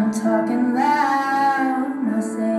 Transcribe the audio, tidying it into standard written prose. I'm talking loud, not saying.